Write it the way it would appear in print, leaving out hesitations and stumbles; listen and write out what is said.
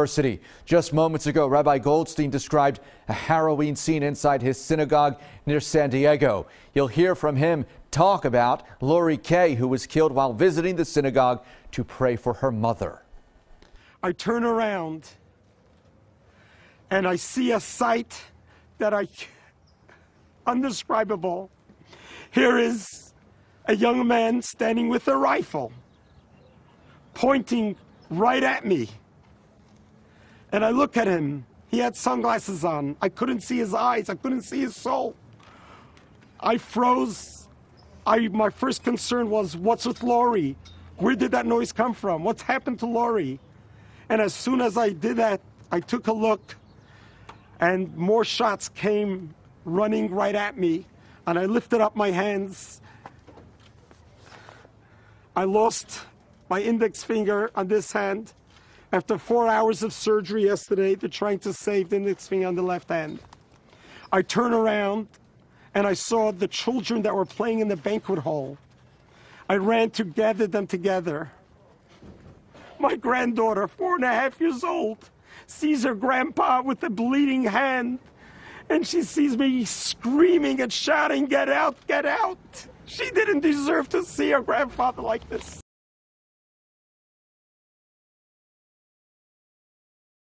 University. Just moments ago, Rabbi Goldstein described a harrowing scene inside his synagogue near San Diego. You'll hear from him talk about Lori Kaye, who was killed while visiting the synagogue to pray for her mother. I turn around and I see a sight that I undescribable. Here is a young man standing with a rifle, pointing right at me. And I look at him. He had sunglasses on. I couldn't see his eyes. I couldn't see his soul. I froze. My first concern was, what's with Lori? Where did that noise come from? What's happened to Lori? And as soon as I did that, I took a look, and more shots came running right at me. And I lifted up my hands. I lost my index finger on this hand. After 4 hours of surgery yesterday, they're trying to save the index finger on the left hand. I turn around and I saw the children that were playing in the banquet hall. I ran to gather them together. My granddaughter, 4.5 years old, sees her grandpa with a bleeding hand, and she sees me screaming and shouting, "Get out, get out!" She didn't deserve to see her grandfather like this.